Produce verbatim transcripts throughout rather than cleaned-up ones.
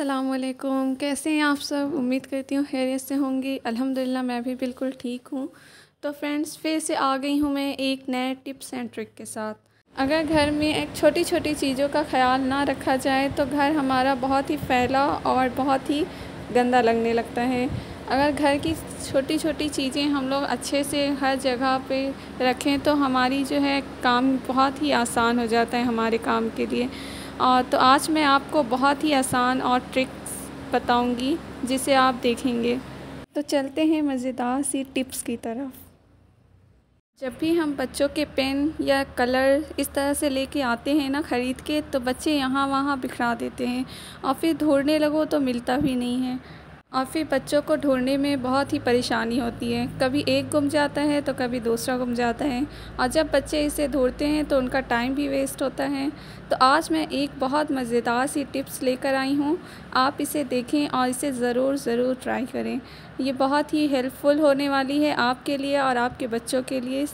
अस्सलामुअलैकुम, कैसे हैं आप सब। उम्मीद करती हूँ खैरियत से होंगी। अल्हम्दुलिल्लाह मैं भी बिल्कुल ठीक हूँ। तो फ्रेंड्स, फिर से आ गई हूँ मैं एक नए टिप्स एंड ट्रिक के साथ। अगर घर में एक छोटी छोटी चीज़ों का ख्याल ना रखा जाए तो घर हमारा बहुत ही फैला और बहुत ही गंदा लगने लगता है। अगर घर की छोटी छोटी चीज़ें हम लोग अच्छे से हर जगह पे रखें तो हमारी जो है काम बहुत ही आसान हो जाता है हमारे काम के लिए। और तो आज मैं आपको बहुत ही आसान और ट्रिक्स बताऊंगी जिसे आप देखेंगे। तो चलते हैं मज़ेदार सी टिप्स की तरफ। जब भी हम बच्चों के पेन या कलर इस तरह से लेके आते हैं ना ख़रीद के, तो बच्चे यहाँ वहाँ बिखरा देते हैं और फिर ढूंढने लगो तो मिलता भी नहीं है। और फिर बच्चों को ढूंढने में बहुत ही परेशानी होती है। कभी एक गुम जाता है तो कभी दूसरा गुम जाता है, और जब बच्चे इसे ढूंढते हैं तो उनका टाइम भी वेस्ट होता है। तो आज मैं एक बहुत मज़ेदार सी टिप्स लेकर आई हूँ। आप इसे देखें और इसे ज़रूर ज़रूर ट्राई करें। ये बहुत ही हेल्पफुल होने वाली है आपके लिए और आपके बच्चों के लिए।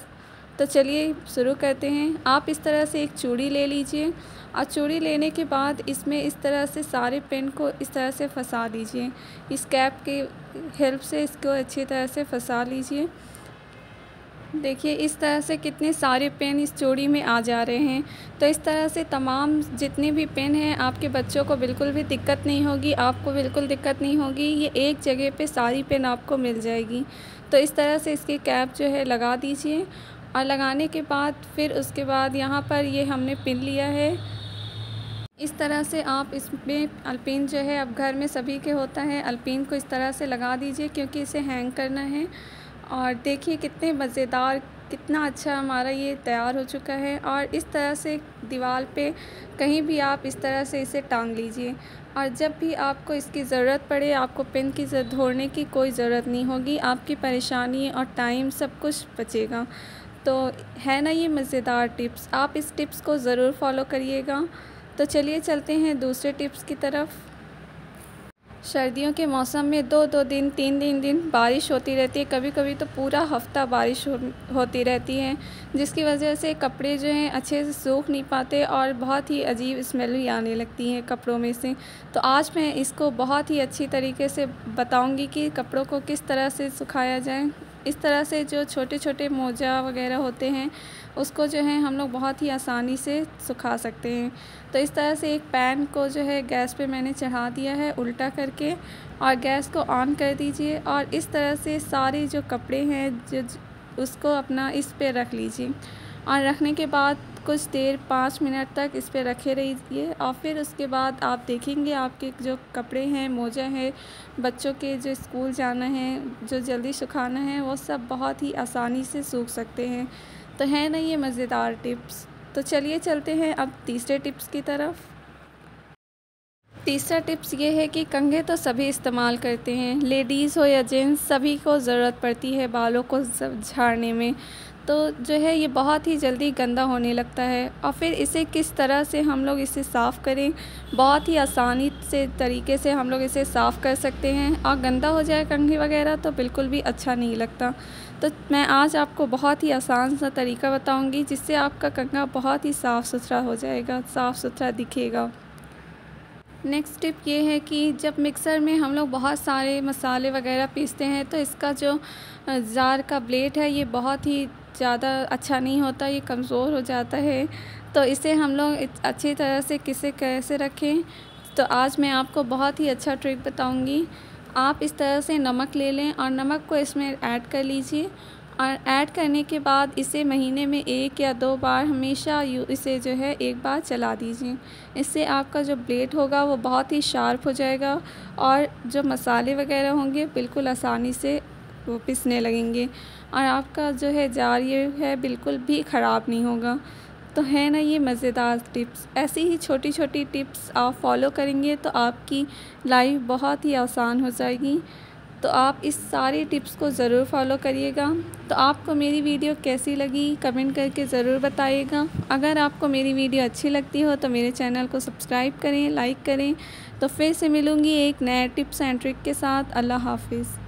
तो चलिए शुरू करते हैं। आप इस तरह से एक चूड़ी ले लीजिए और चूड़ी लेने के बाद इसमें इस तरह से सारे पेन को इस तरह से फंसा दीजिए। इस कैप के हेल्प से इसको अच्छी तरह से फंसा लीजिए। देखिए इस तरह से कितने सारे पेन इस चूड़ी में आ जा रहे हैं। तो इस तरह से तमाम जितने भी पेन हैं आपके बच्चों को बिल्कुल भी दिक्कत नहीं होगी, आपको बिल्कुल दिक्कत नहीं होगी। ये एक जगह पे सारी पेन आपको मिल जाएगी। तो इस तरह से इसकी कैप जो है लगा दीजिए। और लगाने के बाद फिर उसके बाद यहाँ पर ये हमने पिन लिया है। इस तरह से आप इसमें अल्पिन जो है अब घर में सभी के होता है, अल्पिन को इस तरह से लगा दीजिए क्योंकि इसे हैंग करना है। और देखिए कितने मज़ेदार, कितना अच्छा हमारा ये तैयार हो चुका है। और इस तरह से दीवार पे कहीं भी आप इस तरह से इसे टांग लीजिए। और जब भी आपको इसकी ज़रूरत पड़े, आपको पेन की ढूंढने की कोई ज़रूरत नहीं होगी। आपकी परेशानी और टाइम सब कुछ बचेगा। तो है ना ये मज़ेदार टिप्स। आप इस टिप्स को ज़रूर फॉलो करिएगा। तो चलिए चलते हैं दूसरे टिप्स की तरफ। सर्दियों के मौसम में दो दो दिन तीन तीन दिन बारिश होती रहती है, कभी कभी तो पूरा हफ्ता बारिश हो, होती रहती है, जिसकी वजह से कपड़े जो हैं अच्छे से सूख नहीं पाते और बहुत ही अजीब स्मेल भी आने लगती है कपड़ों में से। तो आज मैं इसको बहुत ही अच्छी तरीके से बताऊंगी कि कपड़ों को किस तरह से सुखाया जाए। इस तरह से जो छोटे छोटे मोजा वगैरह होते हैं उसको जो है हम लोग बहुत ही आसानी से सुखा सकते हैं। तो इस तरह से एक पैन को जो है गैस पे मैंने चढ़ा दिया है उल्टा करके, और गैस को ऑन कर दीजिए। और इस तरह से सारे जो कपड़े हैं जो उसको अपना इस पे रख लीजिए। और रखने के बाद कुछ देर पाँच मिनट तक इस पे रखे रहिए। और फिर उसके बाद आप देखेंगे आपके जो कपड़े हैं, मोजा हैं, बच्चों के जो स्कूल जाना है, जो जल्दी सुखाना है, वो सब बहुत ही आसानी से सूख सकते हैं। तो है ना ये मज़ेदार टिप्स। तो चलिए चलते हैं अब तीसरे टिप्स की तरफ। तीसरा टिप्स ये है कि कंघे तो सभी इस्तेमाल करते हैं, लेडीज़ हो या जेंट्स, सभी को ज़रूरत पड़ती है बालों को झाड़ने में। तो जो है ये बहुत ही जल्दी गंदा होने लगता है। और फिर इसे किस तरह से हम लोग इसे साफ़ करें, बहुत ही आसानी से तरीके से हम लोग इसे साफ़ कर सकते हैं। और गंदा हो जाए कंघी वगैरह तो बिल्कुल भी अच्छा नहीं लगता। तो मैं आज आपको बहुत ही आसान सा तरीका बताऊँगी जिससे आपका कंघा बहुत ही साफ़ सुथरा हो जाएगा, साफ़ सुथरा दिखेगा। नेक्स्ट टिप ये है कि जब मिक्सर में हम लोग बहुत सारे मसाले वगैरह पीसते हैं तो इसका जो जार का ब्लेड है ये बहुत ही ज़्यादा अच्छा नहीं होता, ये कमज़ोर हो जाता है। तो इसे हम लोग अच्छी तरह से किसे कैसे रखें, तो आज मैं आपको बहुत ही अच्छा ट्रिक बताऊंगी। आप इस तरह से नमक ले लें और नमक को इसमें ऐड कर लीजिए। और ऐड करने के बाद इसे महीने में एक या दो बार हमेशा यू इसे जो है एक बार चला दीजिए। इससे आपका जो ब्लेड होगा वो बहुत ही शार्प हो जाएगा और जो मसाले वगैरह होंगे बिल्कुल आसानी से वो पिसने लगेंगे और आपका जो है जार ये है बिल्कुल भी ख़राब नहीं होगा। तो है ना ये मज़ेदार टिप्स। ऐसी ही छोटी छोटी टिप्स आप फॉलो करेंगे तो आपकी लाइफ बहुत ही आसान हो जाएगी। तो आप इस सारी टिप्स को ज़रूर फॉलो करिएगा। तो आपको मेरी वीडियो कैसी लगी कमेंट करके ज़रूर बताइएगा। अगर आपको मेरी वीडियो अच्छी लगती हो तो मेरे चैनल को सब्सक्राइब करें, लाइक करें। तो फिर से मिलूँगी एक नए टिप्स एंड ट्रिक के साथ। अल्लाह हाफिज़।